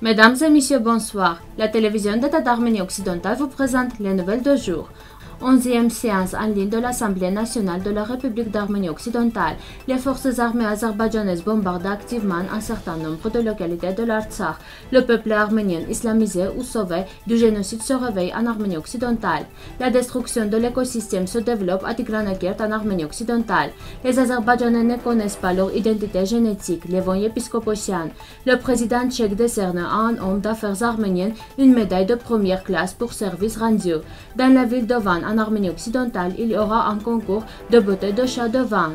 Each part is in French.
Mesdames et messieurs, bonsoir. La télévision d'État d'Arménie occidentale vous présente les nouvelles de jour. 11e séance en ligne de l'Assemblée nationale de la République d'Arménie occidentale. Les forces armées azerbaïdjanaises bombardent activement un certain nombre de localités de l'Artsakh. Le peuple arménien islamisé ou sauvé du génocide se réveille en Arménie occidentale. La destruction de l'écosystème se développe à Tigranakert en Arménie occidentale. Les Azerbaïdjanais ne connaissent pas leur identité génétique. Levon Yepiskoposyan. Le président tchèque décerne à un homme d'affaires arménien une médaille de première classe pour service rendu. Dans la ville de Van, en Arménie occidentale, il y aura un concours de beauté de chat de Van.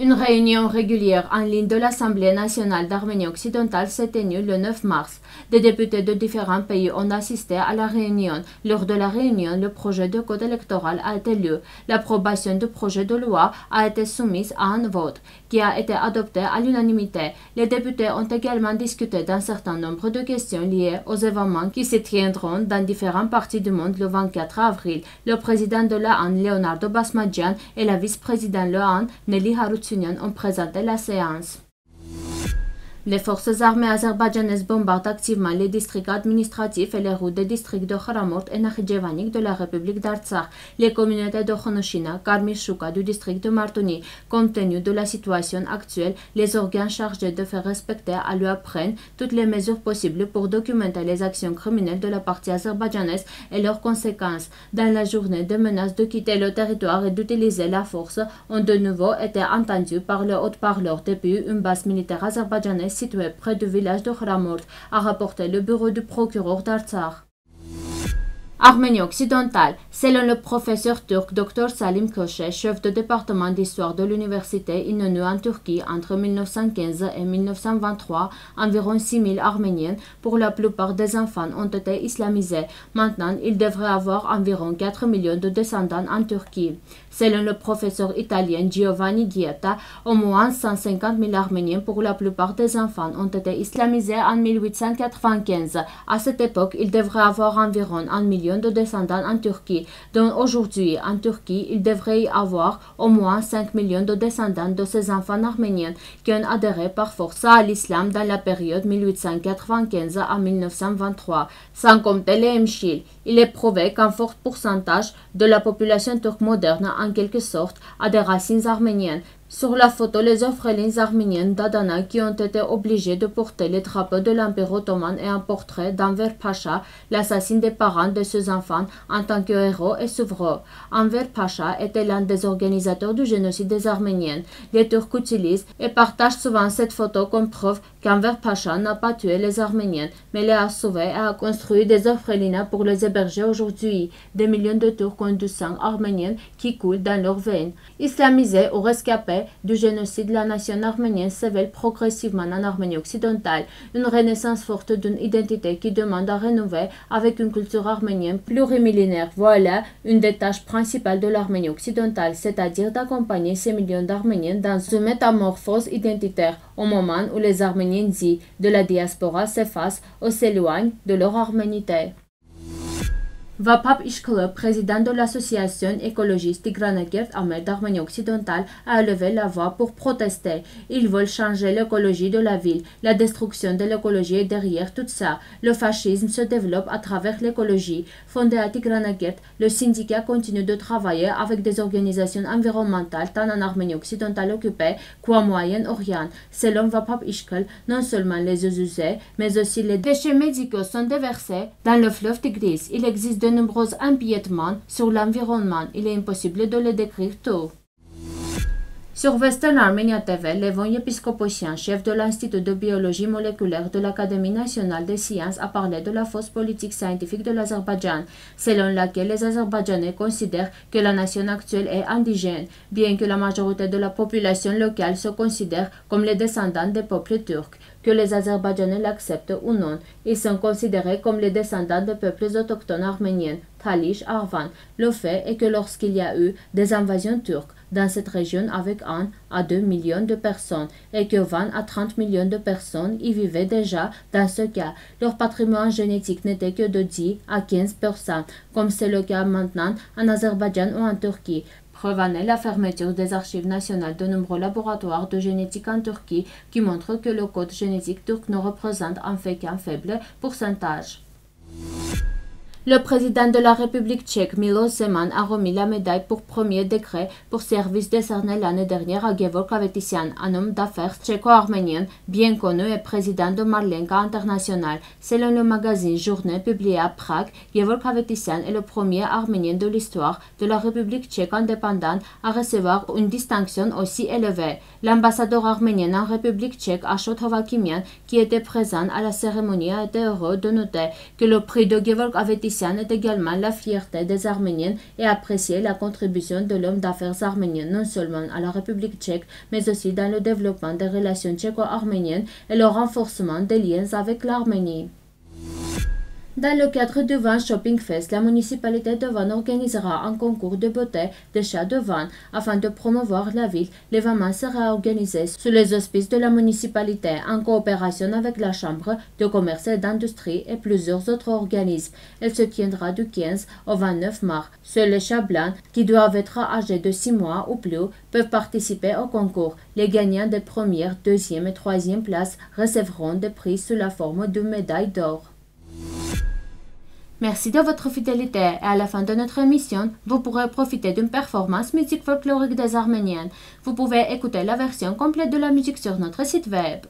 Une réunion régulière en ligne de l'Assemblée nationale d'Arménie occidentale s'est tenue le 9 mars. Des députés de différents pays ont assisté à la réunion. Lors de la réunion, le projet de code électoral a été lu. L'approbation du projet de loi a été soumise à un vote, qui a été adopté à l'unanimité. Les députés ont également discuté d'un certain nombre de questions liées aux événements qui se tiendront dans différentes parties du monde le 24 avril. Le président de l'AAN, Leonardo Basmadjian, et la vice-présidente de l'AAN, Nelly Harutyunyan, ont présenté la séance. Les forces armées azerbaïdjanaises bombardent activement les districts administratifs et les routes des districts de Kharamort et Nakhdjevanik de la République d'Artsakh. Les communautés de Khonoshina, Karmishouka du district de Martouni. Compte tenu de la situation actuelle, les organes chargés de faire respecter à lui prennent toutes les mesures possibles pour documenter les actions criminelles de la partie azerbaïdjanaise et leurs conséquences. Dans la journée, des menaces de quitter le territoire et d'utiliser la force ont de nouveau été entendues par le haut-parleur depuis une base militaire azerbaïdjanaise situé près du village de Kharamort, a rapporté le bureau du procureur d'Artsakh. Arménie occidentale. Selon le professeur turc Dr Salim Köşe, chef de département d'histoire de l'université İnönü en Turquie entre 1915 et 1923, environ 6000 Arméniens, pour la plupart des enfants, ont été islamisés. Maintenant, il devrait avoir environ 4 millions de descendants en Turquie. Selon le professeur italien Giovanni Dieta, au moins 150 000 Arméniens, pour la plupart des enfants, ont été islamisés en 1895. À cette époque, il devrait avoir environ 1 million de descendants en Turquie, dont aujourd'hui en Turquie il devrait y avoir au moins 5 millions de descendants de ces enfants arméniens qui ont adhéré par force à l'islam dans la période 1895 à 1923, sans compter les Mchil. Il est prouvé qu'un fort pourcentage de la population turque moderne, en quelque sorte, a des racines arméniennes. Sur la photo, les orphelines arméniennes d'Adana qui ont été obligées de porter les drapeaux de l'Empire ottoman et un portrait d'Anver Pacha, l'assassin des parents de ses enfants, en tant que héros et souverain. Anver Pacha était l'un des organisateurs du génocide des Arméniens. Les Turcs utilisent et partagent souvent cette photo comme preuve qu'Anver Pacha n'a pas tué les Arméniens, mais les a sauvés et a construit des orphelinats pour les héberger aujourd'hui. Des millions de Turcs ont du sang arménien qui coule dans leurs veines. Islamisés ou rescapés du génocide, la nation arménienne s'évèle progressivement en Arménie occidentale, une renaissance forte d'une identité qui demande à renouveler avec une culture arménienne plurimillénaire. Voilà une des tâches principales de l'Arménie occidentale, c'est-à-dire d'accompagner ces millions d'Arméniens dans une métamorphose identitaire au moment où les Arméniens dits de la diaspora s'effacent ou s'éloignent de leur arménité. Vahap Işkel, président de l'association écologiste Tigranakert Amer d'Arménie occidentale, a levé la voix pour protester. Ils veulent changer l'écologie de la ville. La destruction de l'écologie est derrière tout ça. Le fascisme se développe à travers l'écologie. Fondé à Tigranakert, le syndicat continue de travailler avec des organisations environnementales tant en Arménie occidentale occupée qu'au Moyen-Orient. Selon Vahap Işkel, non seulement les eaux usées, mais aussi les déchets médicaux sont déversés dans le fleuve Tigris. Il existe de nombreux empiètements sur l'environnement. Il est impossible de les décrire tout. Sur Western Armenia TV, Levon Yepiskoposyan, chef de l'Institut de biologie moléculaire de l'Académie nationale des sciences, a parlé de la fausse politique scientifique de l'Azerbaïdjan, selon laquelle les Azerbaïdjanais considèrent que la nation actuelle est indigène, bien que la majorité de la population locale se considère comme les descendants des peuples turcs. Que les Azerbaïdjanais l'acceptent ou non, ils sont considérés comme les descendants des peuples autochtones arméniens, Talish, Arvan. Le fait est que lorsqu'il y a eu des invasions turques dans cette région avec 1 à 2 millions de personnes et que 20 à 30 millions de personnes y vivaient déjà, dans ce cas, leur patrimoine génétique n'était que de 10 à 15%, comme c'est le cas maintenant en Azerbaïdjan ou en Turquie. Preuve en est la fermeture des archives nationales de nombreux laboratoires de génétique en Turquie qui montrent que le code génétique turc ne représente en fait qu'un faible pourcentage. Le président de la République tchèque, Milos Zeman, a remis la médaille pour premier décret pour service décerné l'année dernière à Gevorg Avetisyan, un homme d'affaires tchéco-arménien bien connu et président de Marlenka International. Selon le magazine Journée publié à Prague, Gevorg Avetisyan est le premier arménien de l'histoire de la République tchèque indépendante à recevoir une distinction aussi élevée. L'ambassadeur arménien en République tchèque, Ashot Hovakimian, qui était présent à la cérémonie, a été heureux de noter que le prix de Gevorg Avetisyan est également la fierté des Arméniens et apprécier la contribution de l'homme d'affaires arménien non seulement à la République tchèque, mais aussi dans le développement des relations tchéco-arméniennes et le renforcement des liens avec l'Arménie. Dans le cadre du Van Shopping Fest, la municipalité de Van organisera un concours de beauté des chats de Van. Afin de promouvoir la ville, l'événement sera organisé sous les auspices de la municipalité en coopération avec la Chambre de commerce et d'industrie et plusieurs autres organismes. Elle se tiendra du 15 au 29 mars. Seuls les chats blancs qui doivent être âgés de 6 mois ou plus peuvent participer au concours. Les gagnants des premières, deuxième et troisième places recevront des prix sous la forme d'une médaille d'or. Merci de votre fidélité et à la fin de notre émission, vous pourrez profiter d'une performance musique folklorique des Arméniennes. Vous pouvez écouter la version complète de la musique sur notre site web.